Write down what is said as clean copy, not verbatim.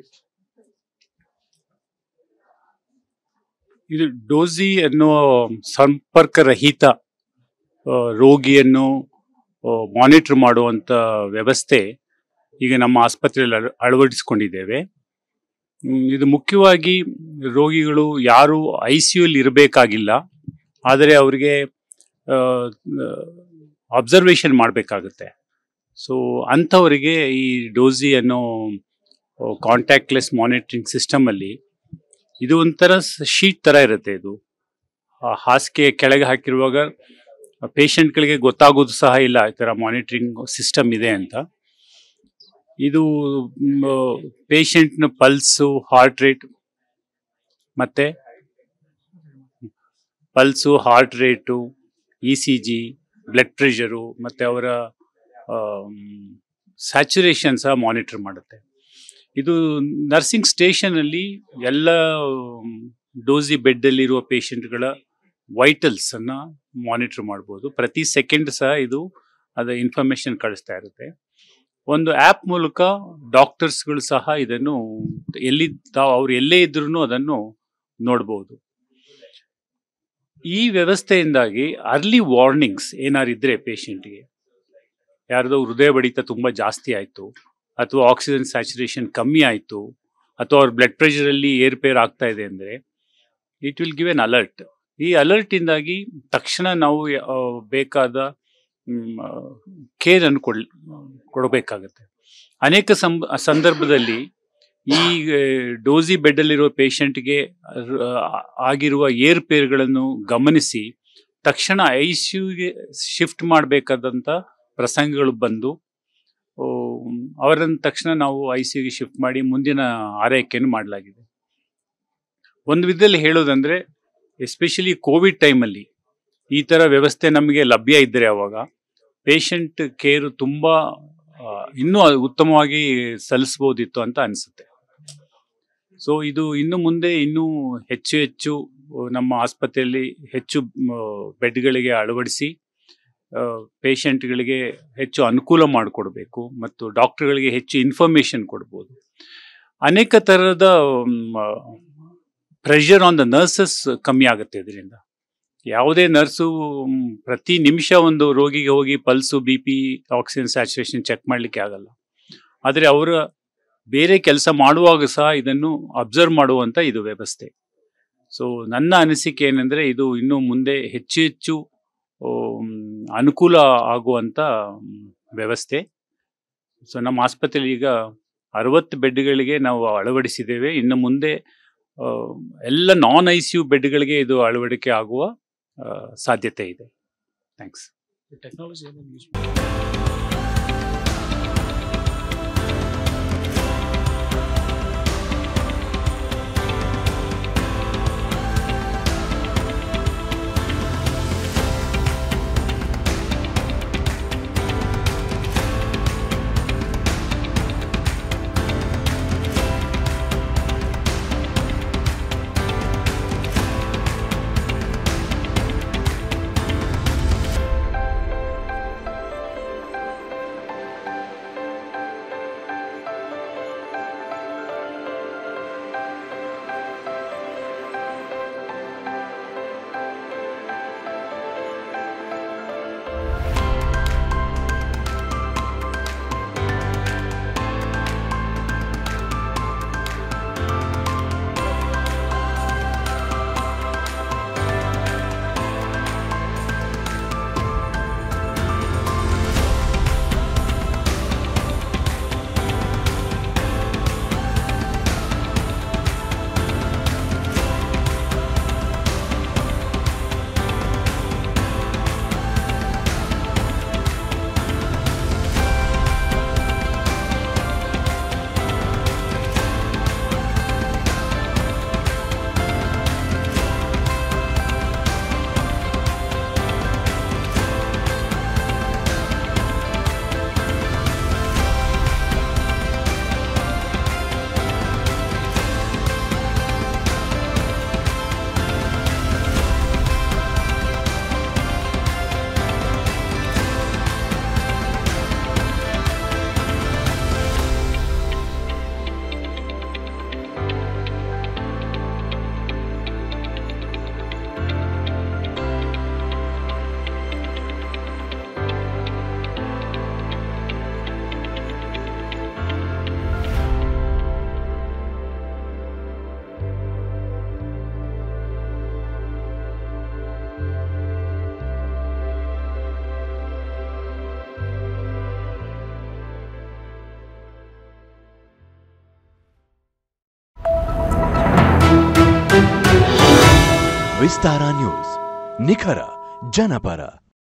increased. ಇದು doji ಅನ್ನೋ ಸಂಪರ್ಕ ರಹಿತ ರೋಗಿಯನ್ನು ಮಾನಿಟರ್ ಮಾಡುವಂತ ವ್ಯವಸ್ಥೆ ಈಗ ನಮ್ಮ ಆಸ್ಪತ್ರೆಯಲ್ಲಿ ಅಳವಡಿಸಿಕೊಂಡಿದ್ದೇವೆ. ಇದು ಮುಖ್ಯವಾಗಿ ರೋಗಿಗಳು ಯಾರು ಐಸಿಯು ಅಲ್ಲಿ ಇರಬೇಕಾಗಿಲ್ಲ, ಆದರೆ ಅವರಿಗೆ ಅಬ್ಸರ್ವೇಷನ್ ಮಾಡಬೇಕಾಗುತ್ತೆ. ಸೊ ಅಂಥವರಿಗೆ ಈ ಡೋಸಿ ಅನ್ನೋ ಕಾಂಟ್ಯಾಕ್ಟ್ಲೆಸ್ ಮಾನಿಟರಿಂಗ್ ಸಿಸ್ಟಮಲ್ಲಿ ಇದು ಒಂಥರ ಶೀಟ್ ಥರ ಇರುತ್ತೆ. ಇದು ಹಾಸಿಗೆ ಕೆಳಗೆ ಹಾಕಿರುವಾಗ ಪೇಷಂಟ್ಗಳಿಗೆ ಗೊತ್ತಾಗೋದು ಸಹ ಇಲ್ಲ ಈ ಥರ ಮಾನಿಟರಿಂಗ್ ಸಿಸ್ಟಮ್ ಇದೆ ಅಂತ. ಇದು ಪೇಷಂಟ್ನ ಪಲ್ಸು, ಹಾರ್ಟ್ ರೇಟ್ ಮತ್ತು pulse, heart rate, E C G, blood pressure ಮತ್ತು ಅವರ ಸ್ಯಾಚುರೇಷನ್ ಸಹ ಮಾನಿಟರ್ ಮಾಡುತ್ತೆ. ಇದು ನರ್ಸಿಂಗ್ ಸ್ಟೇಷನಲ್ಲಿ ಎಲ್ಲ ಡೋಸಿ ಬೆಡ್ಡಲ್ಲಿರುವ ಪೇಷಂಟ್ಗಳ ವೈಟಲ್ಸನ್ನು ಮಾನಿಟರ್ ಮಾಡ್ಬೋದು. ಪ್ರತಿ ಸೆಕೆಂಡ್ ಸಹ ಇದು ಅದರ ಇನ್ಫಾರ್ಮೇಷನ್ ಕಳಿಸ್ತಾ ಇರುತ್ತೆ. ಒಂದು ಆ್ಯಪ್ ಮೂಲಕ ಡಾಕ್ಟರ್ಸ್ಗಳು ಸಹ ಇದನ್ನು ಅವ್ರು ಎಲ್ಲೇ ಇದ್ರೂ ಅದನ್ನು ನೋಡ್ಬೋದು. ಈ ವ್ಯವಸ್ಥೆಯಿಂದಾಗಿ ಅರ್ಲಿ ವಾರ್ನಿಂಗ್ಸ್ ಏನಾರಿದ್ರೆ ಪೇಷಂಟ್ಗೆ ಯಾರ್ದೋ ಹೃದಯ ಬಡಿತ ತುಂಬ ಜಾಸ್ತಿ ಆಯಿತು ಅಥವಾ ಆಕ್ಸಿಜನ್ ಸ್ಯಾಚುರೇಷನ್ ಕಮ್ಮಿ ಆಯಿತು ಅಥವಾ ಅವ್ರ ಬ್ಲಡ್ ಪ್ರೆಷರಲ್ಲಿ ಏರ್ಪೇರ್ ಆಗ್ತಾ ಇದೆ ಅಂದರೆ it will give an alert. ಈ ಅಲರ್ಟಿಂದಾಗಿ ತಕ್ಷಣ ನಾವು ಬೇಕಾದ ಕೇರನ್ನು ಕೊಡಬೇಕಾಗತ್ತೆ. ಅನೇಕ ಸಂದರ್ಭದಲ್ಲಿ ಈ ಡೋಸಿ ಬೆಡ್ಡಲ್ಲಿರೋ ಪೇಷಂಟ್ಗೆ ಆಗಿರುವ ಏರ್ಪೇರ್ಗಳನ್ನು ಗಮನಿಸಿ ತಕ್ಷಣ ಐ ಸಿ ಯುಗೆ ಶಿಫ್ಟ್ ಮಾಡಬೇಕಾದಂಥ ಪ್ರಸಂಗಗಳು ಬಂದು ಅವರನ್ನು ತಕ್ಷಣ ನಾವು ಐ ಸಿ ಯುಗೆ ಶಿಫ್ಟ್ ಮಾಡಿ ಮುಂದಿನ ಆರೈಕೆಯನ್ನು ಮಾಡಲಾಗಿದೆ. ಒಂದು ವಿಧದಲ್ಲಿ ಹೇಳೋದಂದರೆ ಎಸ್ಪೆಷಲಿ ಕೋವಿಡ್ ಟೈಮಲ್ಲಿ ಈ ಥರ ವ್ಯವಸ್ಥೆ ನಮಗೆ ಲಭ್ಯ ಇದ್ದರೆ ಆವಾಗ ಪೇಷಂಟ್ ಕೇರು ತುಂಬ ಇನ್ನೂ ಉತ್ತಮವಾಗಿ ಸಲ್ಲಿಸ್ಬೋದಿತ್ತು ಅಂತ ಅನಿಸುತ್ತೆ. ಸೊ ಇದು ಇನ್ನು ಮುಂದೆ ಇನ್ನೂ ಹೆಚ್ಚು ಹೆಚ್ಚು ನಮ್ಮ ಆಸ್ಪತ್ರೆಯಲ್ಲಿ ಹೆಚ್ಚು ಬೆಡ್ಗಳಿಗೆ ಅಳವಡಿಸಿ ಪೇಷಂಟ್ಗಳಿಗೆ ಹೆಚ್ಚು ಅನುಕೂಲ ಮಾಡಿಕೊಡ್ಬೇಕು ಮತ್ತು ಡಾಕ್ಟರ್ಗಳಿಗೆ ಹೆಚ್ಚು ಇನ್ಫಾರ್ಮೇಷನ್ ಕೊಡ್ಬೋದು. ಅನೇಕ ಥರದ ಪ್ರೆಷರ್ ಆನ್ ದ ನರ್ಸಸ್ ಕಮ್ಮಿ ಆಗುತ್ತೆ. ಇದರಿಂದ ಯಾವುದೇ ನರ್ಸು ಪ್ರತಿ ನಿಮಿಷ ಒಂದು ರೋಗಿಗೆ ಹೋಗಿ pulse, B P, oxygen saturation check ಮಾಡಲಿಕ್ಕೆ ಆಗಲ್ಲ. ಆದರೆ ಅವರ ಬೇರೆ ಕೆಲಸ ಮಾಡುವಾಗ ಸಹ ಇದನ್ನು ಅಬ್ಸರ್ವ್ ಮಾಡುವಂಥ ಇದು ವ್ಯವಸ್ಥೆ. ಸೊ ನನ್ನ ಅನಿಸಿಕೆ ಏನೆಂದರೆ ಇದು ಇನ್ನೂ ಮುಂದೆ ಹೆಚ್ಚು ಹೆಚ್ಚು ಅನುಕೂಲ ಆಗುವಂಥ ವ್ಯವಸ್ಥೆ. ಸೊ ನಮ್ಮ ಆಸ್ಪತ್ರೆಯಲ್ಲಿ ಈಗ 60 ಬೆಡ್ಗಳಿಗೆ ನಾವು ಅಳವಡಿಸಿದ್ದೇವೆ. ಇನ್ನು ಮುಂದೆ ಎಲ್ಲ ನಾನ್ ಐ ಸಿ ಯು ಬೆಡ್ಗಳಿಗೆ ಇದು ಅಳವಡಿಕೆ ಆಗುವ ಸಾಧ್ಯತೆ ಇದೆ. ಥ್ಯಾಂಕ್ಸ್. ಟೆಕ್ನಾಲಜಿ ವಿಸ್ತಾರ ನ್ಯೂಸ್ ನಿಖರ ಜನಪರ.